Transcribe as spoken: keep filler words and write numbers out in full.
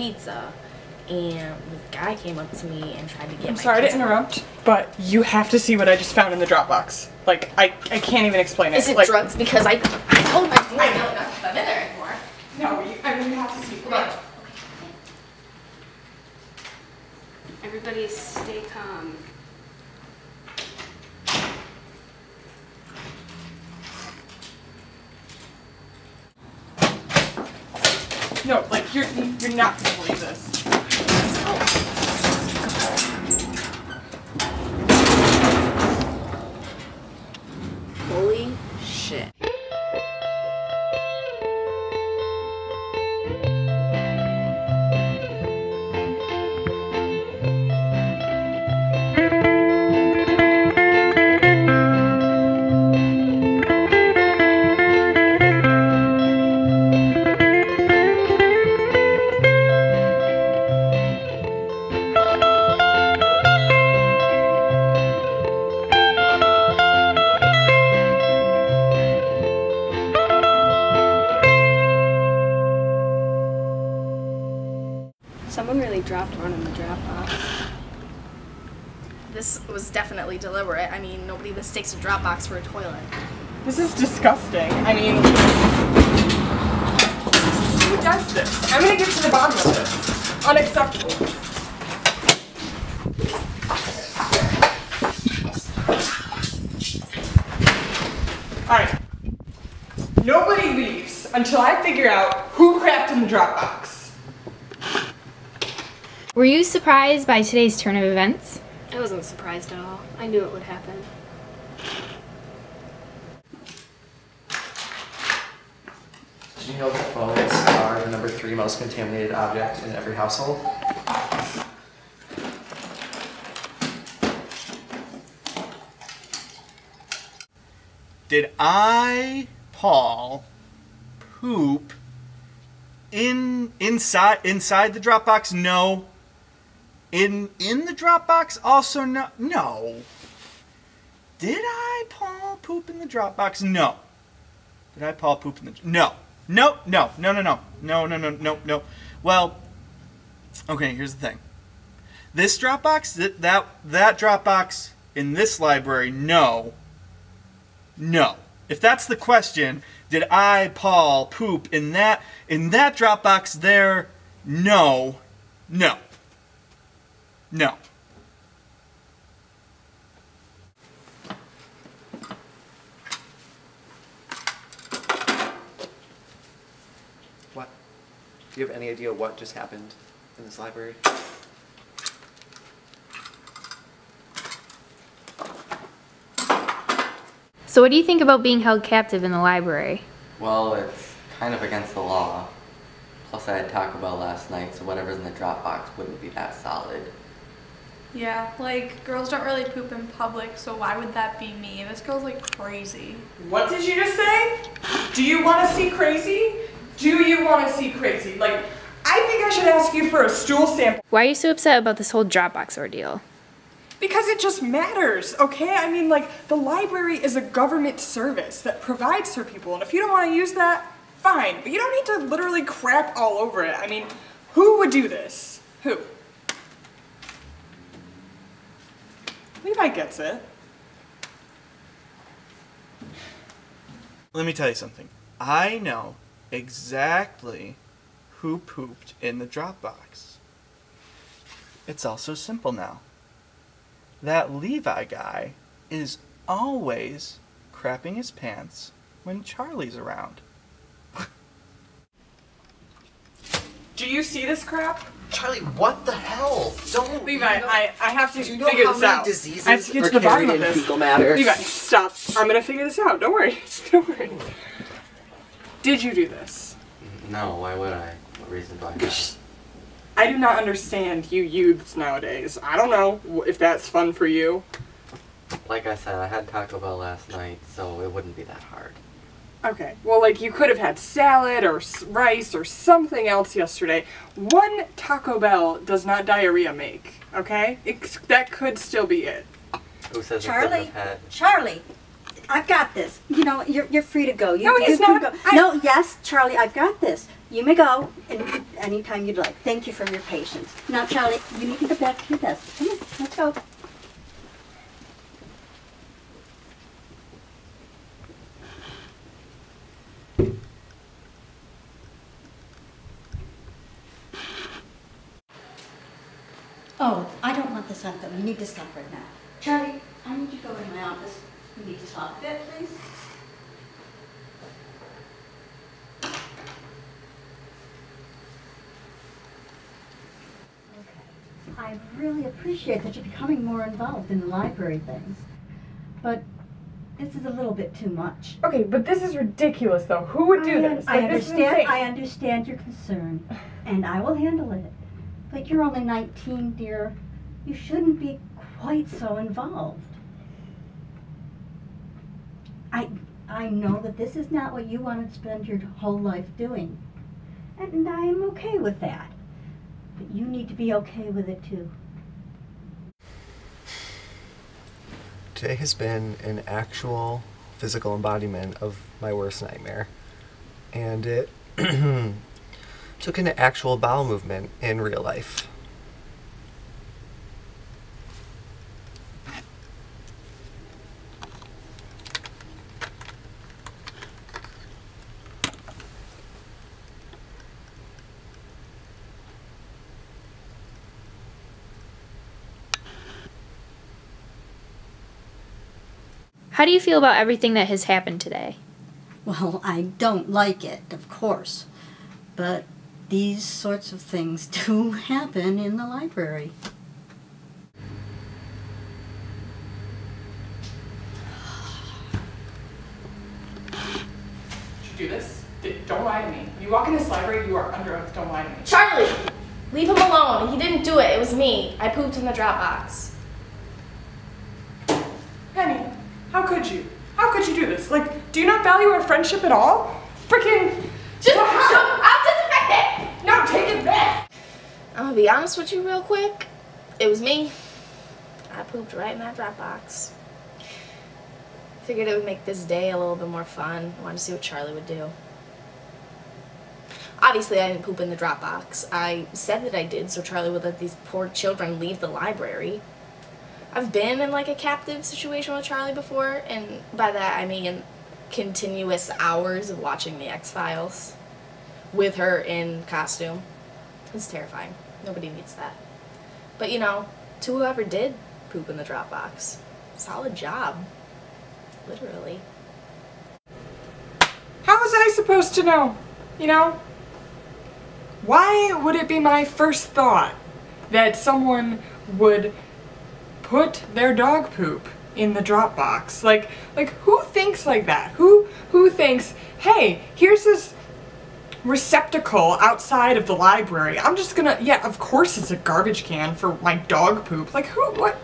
pizza, and this guy came up to me and tried to get I'm my I'm sorry pizza. to interrupt, but you have to see what I just found in the Dropbox. Like, I, I can't even explain it. Is it like, drugs? Because I, I told my boy I don't know if I'm in there anymore. No, you, I mean, you have to see. Look. Okay. Everybody stay calm. No, like, you're, you're not going to believe this. Holy shit. Someone really dropped one in the Dropbox. This was definitely deliberate. I mean, nobody mistakes a Dropbox for a toilet. This is disgusting. I mean, who does this? I'm gonna get to the bottom of this. Unacceptable. Alright. Nobody leaves until I figure out who crapped in the Dropbox. Were you surprised by today's turn of events? I wasn't surprised at all. I knew it would happen. Did you know that phones are the number three most contaminated object in every household? Did I, Paul, poop in inside inside the Dropbox? No. In in the Dropbox also no no. Did I Paul poop in the Dropbox? No. Did I Paul poop in the No. No, no, no, no, no, no, no, no, no, no. Well, okay, here's the thing. This Dropbox, that that that Dropbox in this library, no. No. If that's the question, did I Paul poop in that in that Dropbox there? No. No. No. What? Do you have any idea what just happened in this library? So what do you think about being held captive in the library? Well, it's kind of against the law. Plus I had Taco Bell last night, so whatever's in the Dropbox wouldn't be that solid. Yeah, like, girls don't really poop in public, so why would that be me? This girl's, like, crazy. What did you just say? Do you want to see crazy? Do you want to see crazy? Like, I think I should ask you for a stool sample. Why are you so upset about this whole Dropbox ordeal? Because it just matters, okay? I mean, like, the library is a government service that provides for people, and if you don't want to use that, fine. But you don't need to literally crap all over it. I mean, who would do this? Who? Levi gets it. Let me tell you something. I know exactly who pooped in the Dropbox. It's all so simple now. That Levi guy is always crapping his pants when Charlie's around. Do you see this crap? Charlie, what the hell? Don't Levi, you know, I, I have to figure this out. Diseases I have to get to the bottom of this. Levi, stop. I'm gonna figure this out. Don't worry. Don't worry. Did you do this? No, why would I? What reason do I have? I do not understand you youths nowadays. I don't know if that's fun for you. Like I said, I had Taco Bell last night, so it wouldn't be that hard. Okay, well, like, you could have had salad or rice or something else yesterday. One Taco Bell does not diarrhea make, okay? It, that could still be it. Who says Charlie? It had... Charlie, I've got this. You know, you're, you're free to go. You, no, he's you not. Go. I, no, yes, Charlie, I've got this. You may go and anytime you'd like. Thank you for your patience. Now, Charlie, you need to get back to your desk. Come on, let's go. Oh, I don't want this on film. You need to stop right now. Charlie, I need you to go in my office. You need to talk a bit, please. Okay. I really appreciate that you're becoming more involved in the library things, but this is a little bit too much. Okay, but this is ridiculous, though. Who would do I this? I like, understand. This is I understand your concern, and I will handle it. But you're only nineteen, dear. You shouldn't be quite so involved. I, I know that this is not what you want to spend your whole life doing, and I am okay with that. But you need to be okay with it, too. Today has been an actual physical embodiment of my worst nightmare, and it took an actual bowel movement in real life. How do you feel about everything that has happened today? Well, I don't like it, of course, but these sorts of things do happen in the library. Did you do this? Don't lie to me. You walk in this library, you are under oath. Don't lie to me. Charlie! Leave him alone. He didn't do it. It was me. I pooped in the drop box. Penny, how could you? How could you do this? Like, do you not value our friendship at all? Freaking... Just shut up! No, take it back! I'm gonna be honest with you real quick. It was me. I pooped right in that drop box. Figured it would make this day a little bit more fun. I wanted to see what Charlie would do. Obviously, I didn't poop in the drop box. I said that I did so Charlie would let these poor children leave the library. I've been in like a captive situation with Charlie before, and by that I mean continuous hours of watching The X-Files. With her in costume. It's terrifying. Nobody needs that. But you know, to whoever did poop in the drop box, solid job. Literally. How was I supposed to know? You know? Why would it be my first thought that someone would put their dog poop in the drop box? Like, like who thinks like that? Who, who thinks, hey, here's this receptacle outside of the library. I'm just gonna, yeah, of course it's a garbage can for my dog poop. Like, who, what?